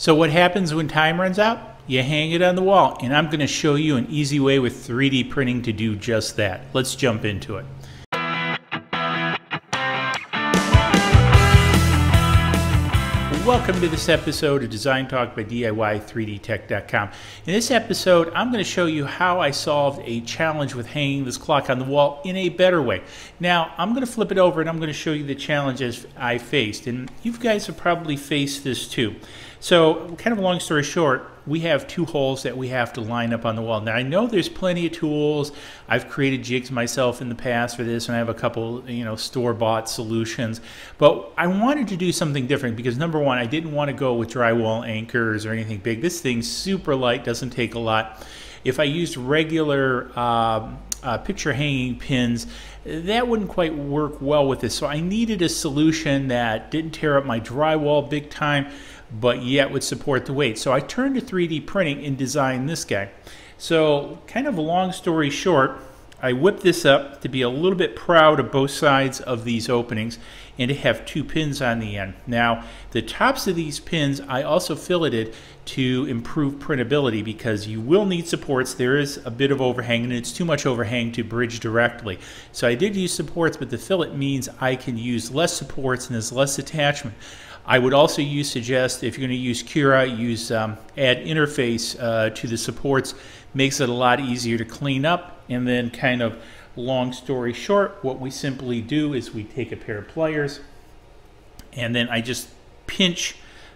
So what happens when time runs out? You hang it on the wall, and I'm going to show you an easy way with 3D printing to do just that. Let's jump into it. Welcome to this episode of Design Talk by diy3dtech.com. In this episode, I'm going to show you how I solved a challenge with hanging this clock on the wall in a better way. Now, I'm going to flip it over and I'm going to show you the challenges I faced, and you guys have probably faced this too. So, kind of long story short, we have two holes that we have to line up on the wall. Now, I know there's plenty of tools. I've created jigs myself in the past for this, and I have a couple, store-bought solutions. But I wanted to do something different because, number one, I didn't want to go with drywall anchors or anything big. This thing's super light, doesn't take a lot. If I used regular picture hanging pins, that wouldn't quite work well with this. So I needed a solution that didn't tear up my drywall big time, but yet would support the weight. So I turned to 3D printing and designed this guy. So kind of a long story short, I whipped this up to be a little bit proud of both sides of these openings and to have two pins on the end. Now, the tops of these pins I also filleted to improve printability because you will need supports. There is a bit of overhang, and it's too much overhang to bridge directly. So I did use supports, but the fillet means I can use less supports and there's less attachment. I would also suggest if you're going to use Cura, add interface to the supports. Makes it a lot easier to clean up. And then, kind of long story short, what we simply do is we take a pair of pliers, and then I just pinch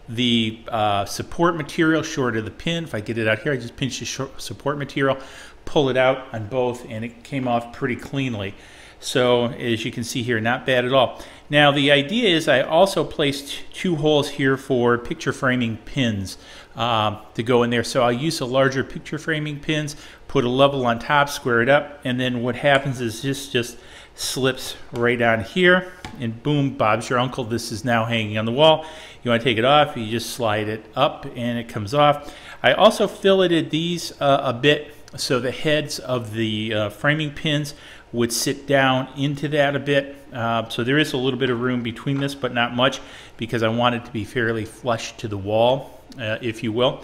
the support material short of the pin. If I get it out here, I just pinch the support material, pull it out on both, and it came off pretty cleanly. So as you can see here, not bad at all. Now the idea is I also placed two holes here for picture framing pins to go in there. So I'll use the larger picture framing pins, put a level on top, square it up, and then what happens is this just slips right on here, and boom, Bob's your uncle. This is now hanging on the wall. You want to take it off, you just slide it up and it comes off. I also filleted these a bit so the heads of the framing pins would sit down into that a bit. So there is a little bit of room between this, but not much, because I want it to be fairly flush to the wall, if you will.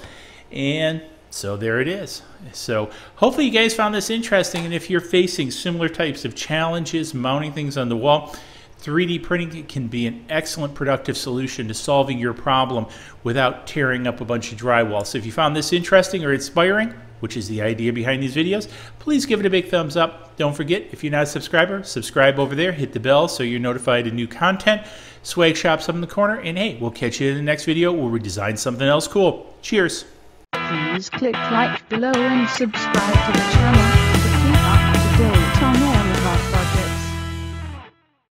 And so there it is. So hopefully you guys found this interesting, and if you're facing similar types of challenges mounting things on the wall, 3D printing can be an excellent productive solution to solving your problem without tearing up a bunch of drywall. So if you found this interesting or inspiring, which is the idea behind these videos, please give it a big thumbs up. Don't forget, if you're not a subscriber, subscribe over there, hit the bell so you're notified of new content. Swag shop's up in the corner, and hey, we'll catch you in the next video where we design something else cool. Cheers. Please click like below and subscribe to the channel to keep up to date on